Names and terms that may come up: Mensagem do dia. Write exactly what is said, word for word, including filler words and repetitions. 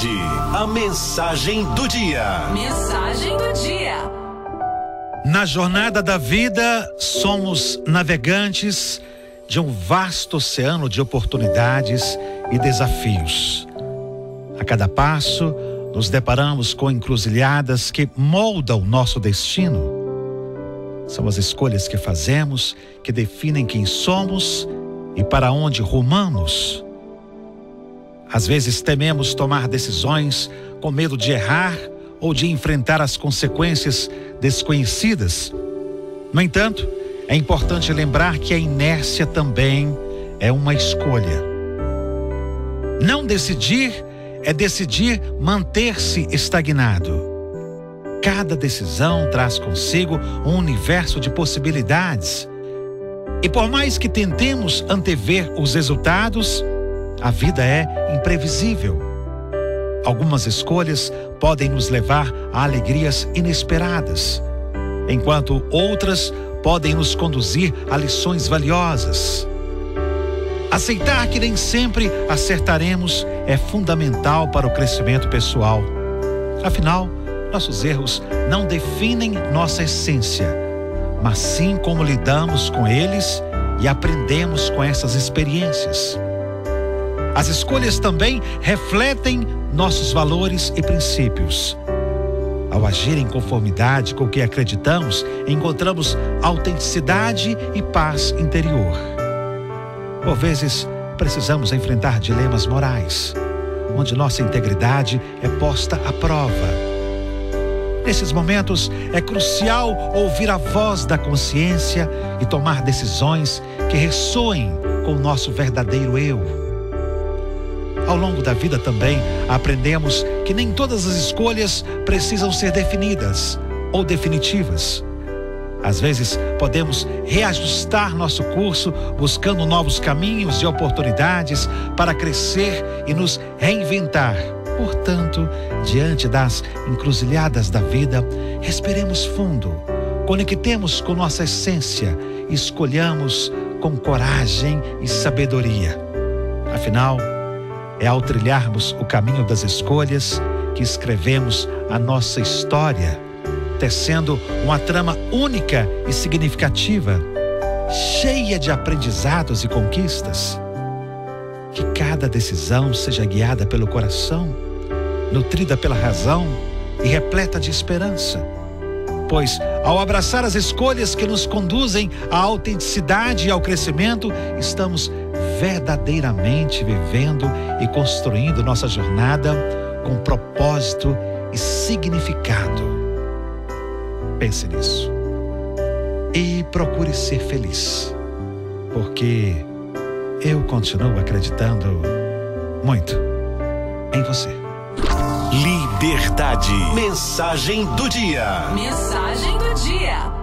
tarde, a mensagem do dia. Mensagem do dia. Na jornada da vida, somos navegantes de um vasto oceano de oportunidades e desafios. A cada passo, nos deparamos com encruzilhadas que moldam nosso destino. São as escolhas que fazemos que definem quem somos e para onde rumamos. Às vezes tememos tomar decisões com medo de errar ou de enfrentar as consequências desconhecidas. No entanto, é importante lembrar que a inércia também é uma escolha. Não decidir é decidir manter-se estagnado. Cada decisão traz consigo um universo de possibilidades. E por mais que tentemos antever os resultados, a vida é imprevisível. Algumas escolhas podem nos levar a alegrias inesperadas, enquanto outras podem nos conduzir a lições valiosas. Aceitar que nem sempre acertaremos é fundamental para o crescimento pessoal. Afinal, nossos erros não definem nossa essência, mas sim como lidamos com eles e aprendemos com essas experiências. As escolhas também refletem nossos valores e princípios. Ao agir em conformidade com o que acreditamos, encontramos autenticidade e paz interior. Por vezes, precisamos enfrentar dilemas morais, onde nossa integridade é posta à prova. Nesses momentos, é crucial ouvir a voz da consciência e tomar decisões que ressoem com o nosso verdadeiro eu. Ao longo da vida também, aprendemos que nem todas as escolhas precisam ser definidas ou definitivas. Às vezes, podemos reajustar nosso curso buscando novos caminhos e oportunidades para crescer e nos reinventar. Portanto, diante das encruzilhadas da vida, respiremos fundo, conectemos com nossa essência e escolhamos com coragem e sabedoria. Afinal, é ao trilharmos o caminho das escolhas que escrevemos a nossa história, tecendo uma trama única e significativa, cheia de aprendizados e conquistas. Que cada decisão seja guiada pelo coração, nutrida pela razão e repleta de esperança. Pois, ao abraçar as escolhas que nos conduzem à autenticidade e ao crescimento, estamos verdadeiramente vivendo e construindo nossa jornada com propósito e significado. Pense nisso e procure ser feliz, porque eu continuo acreditando muito em você. Liberdade. Mensagem do dia. Mensagem do dia.